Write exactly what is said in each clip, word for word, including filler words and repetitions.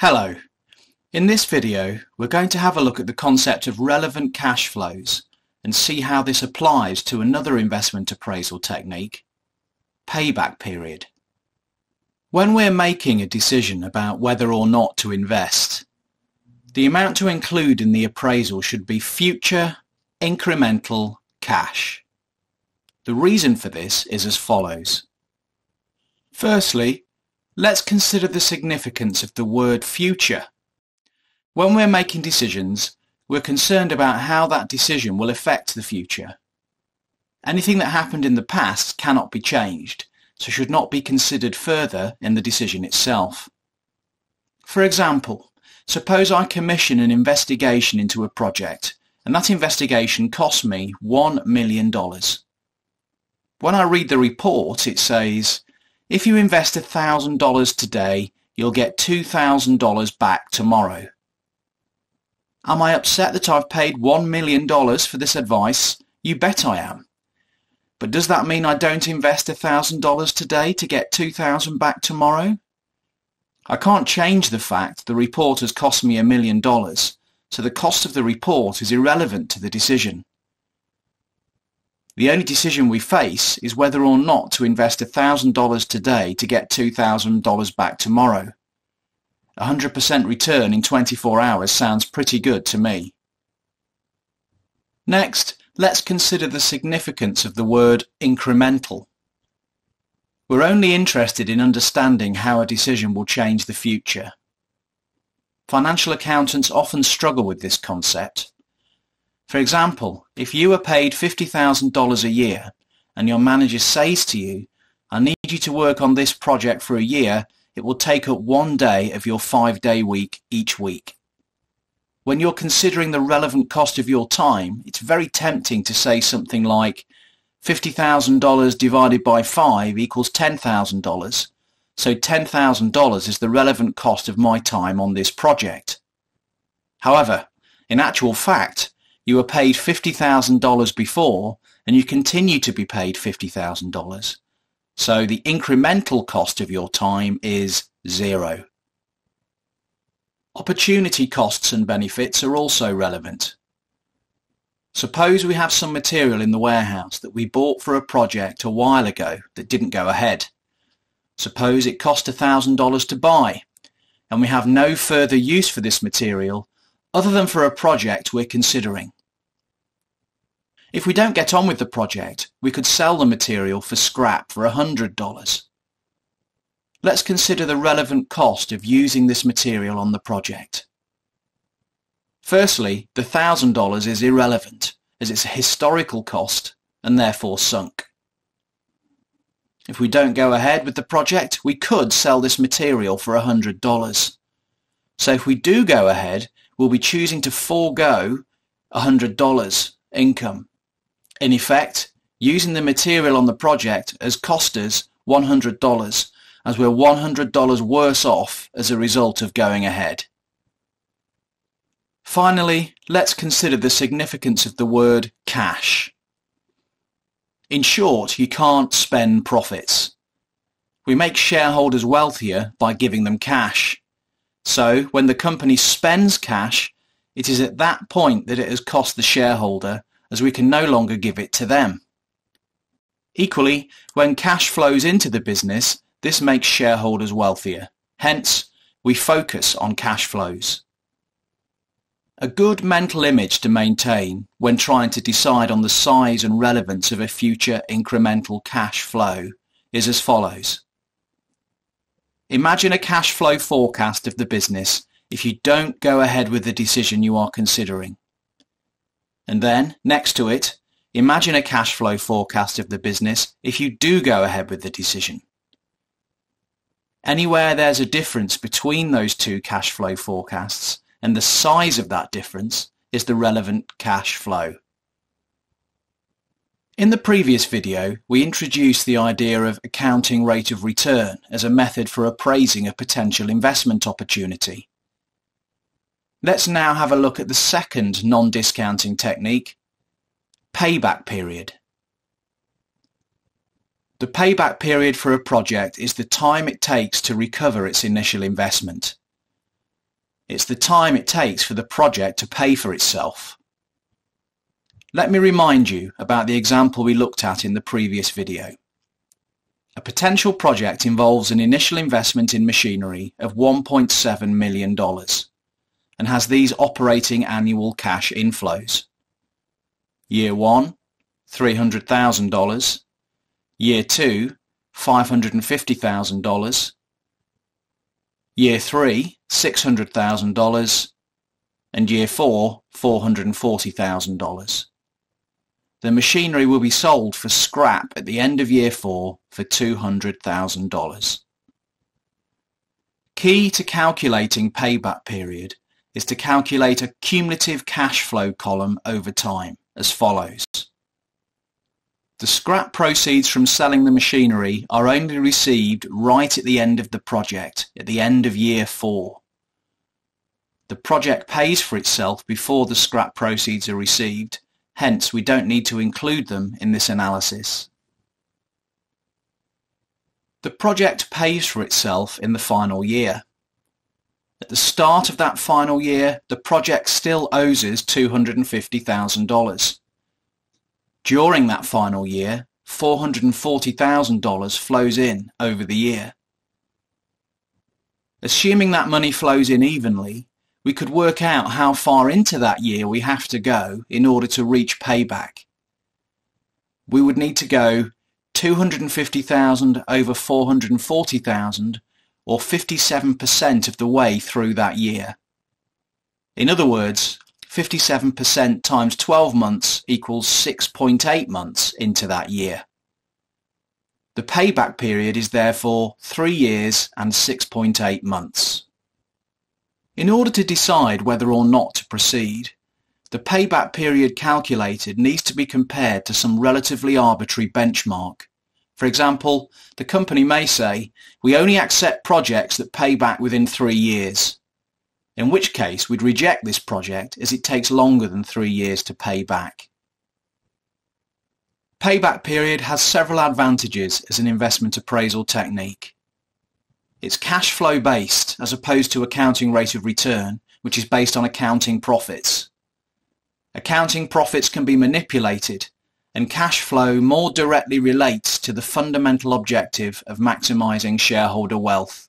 Hello. In this video, we're going to have a look at the concept of relevant cash flows and see how this applies to another investment appraisal technique, payback period. When we're making a decision about whether or not to invest, the amount to include in the appraisal should be future incremental cash. The reason for this is as follows. Firstly, let's consider the significance of the word future. When we're making decisions, we're concerned about how that decision will affect the future. Anything that happened in the past cannot be changed, so should not be considered further in the decision itself. For example, suppose I commission an investigation into a project, and that investigation costs me one million dollars. When I read the report, it says, if you invest one thousand dollars today, you'll get two thousand dollars back tomorrow. Am I upset that I've paid one million dollars for this advice? You bet I am. But does that mean I don't invest one thousand dollars today to get two thousand dollars back tomorrow? I can't change the fact the report has cost me a million dollars, so the cost of the report is irrelevant to the decision. The only decision we face is whether or not to invest one thousand dollars today to get two thousand dollars back tomorrow. A one hundred percent return in twenty-four hours sounds pretty good to me. Next, let's consider the significance of the word incremental. We're only interested in understanding how a decision will change the future. Financial accountants often struggle with this concept. For example, if you are paid fifty thousand dollars a year and your manager says to you, I need you to work on this project for a year, it will take up one day of your five-day week each week. When you're considering the relevant cost of your time, it's very tempting to say something like fifty thousand dollars divided by five equals ten thousand dollars, so ten thousand dollars is the relevant cost of my time on this project. However, in actual fact, you were paid fifty thousand dollars before and you continue to be paid fifty thousand dollars. So the incremental cost of your time is zero. Opportunity costs and benefits are also relevant. Suppose we have some material in the warehouse that we bought for a project a while ago that didn't go ahead. Suppose it cost one thousand dollars to buy and we have no further use for this material other than for a project we're considering. If we don't get on with the project, we could sell the material for scrap for one hundred dollars. Let's consider the relevant cost of using this material on the project. Firstly, the one thousand dollars is irrelevant, as it's a historical cost and therefore sunk. If we don't go ahead with the project, we could sell this material for one hundred dollars. So if we do go ahead, we'll be choosing to forego one hundred dollars income. In effect, using the material on the project has cost us one hundred dollars, as we're one hundred dollars worse off as a result of going ahead. Finally, let's consider the significance of the word cash. In short, you can't spend profits. We make shareholders wealthier by giving them cash. So, when the company spends cash, it is at that point that it has cost the shareholder, as we can no longer give it to them. Equally, when cash flows into the business, this makes shareholders wealthier. Hence, we focus on cash flows. A good mental image to maintain when trying to decide on the size and relevance of a future incremental cash flow is as follows. Imagine a cash flow forecast of the business if you don't go ahead with the decision you are considering. And then, next to it, imagine a cash flow forecast of the business if you do go ahead with the decision. Anywhere there's a difference between those two cash flow forecasts, and the size of that difference is the relevant cash flow. In the previous video, we introduced the idea of accounting rate of return as a method for appraising a potential investment opportunity. Let's now have a look at the second non-discounting technique, payback period. The payback period for a project is the time it takes to recover its initial investment. It's the time it takes for the project to pay for itself. Let me remind you about the example we looked at in the previous video. A potential project involves an initial investment in machinery of one point seven million dollars and has these operating annual cash inflows. Year one, three hundred thousand dollars. Year two, five hundred fifty thousand dollars. Year three, six hundred thousand dollars. And year four, four hundred forty thousand dollars. The machinery will be sold for scrap at the end of year four for two hundred thousand dollars. Key to calculating payback period is to calculate a cumulative cash flow column over time as follows. The scrap proceeds from selling the machinery are only received right at the end of the project, at the end of year four. The project pays for itself before the scrap proceeds are received, hence we don't need to include them in this analysis. The project pays for itself in the final year. At the start of that final year, the project still owes us two hundred fifty thousand dollars. During that final year, four hundred forty thousand dollars flows in over the year. Assuming that money flows in evenly, we could work out how far into that year we have to go in order to reach payback. We would need to go two hundred fifty thousand dollars over four hundred forty thousand dollars, or fifty-seven percent of the way through that year. In other words, fifty-seven percent times twelve months equals six point eight months into that year. The payback period is therefore three years and six point eight months. In order to decide whether or not to proceed, the payback period calculated needs to be compared to some relatively arbitrary benchmark. For example, the company may say, we only accept projects that pay back within three years, in which case we'd reject this project as it takes longer than three years to pay back. Payback period has several advantages as an investment appraisal technique. It's cash flow based as opposed to accounting rate of return, which is based on accounting profits. Accounting profits can be manipulated, and cash flow more directly relates to the fundamental objective of maximizing shareholder wealth.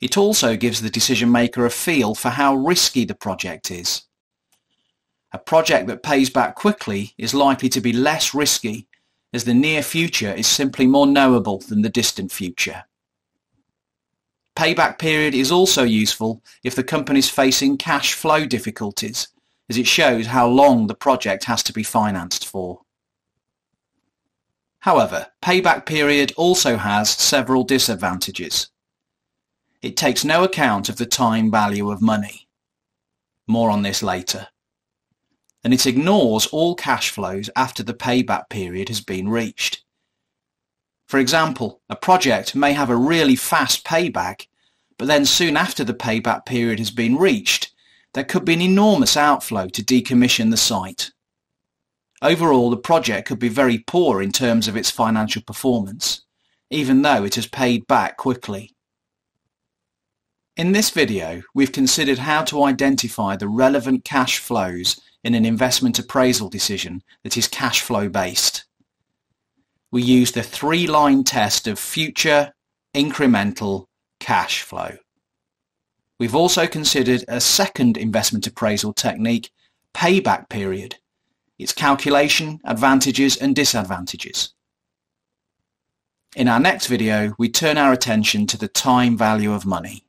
It also gives the decision maker a feel for how risky the project is. A project that pays back quickly is likely to be less risky, as the near future is simply more knowable than the distant future. Payback period is also useful if the company is facing cash flow difficulties, as it shows how long the project has to be financed for. However, payback period also has several disadvantages. It takes no account of the time value of money. More on this later. And it ignores all cash flows after the payback period has been reached. For example, a project may have a really fast payback, but then soon after the payback period has been reached, there could be an enormous outflow to decommission the site. Overall, the project could be very poor in terms of its financial performance, even though it has paid back quickly. In this video, we've considered how to identify the relevant cash flows in an investment appraisal decision that is cash flow based. We use the three-line test of future, incremental, cash flow. We've also considered a second investment appraisal technique, payback period, its calculation, advantages and disadvantages. In our next video, we turn our attention to the time value of money.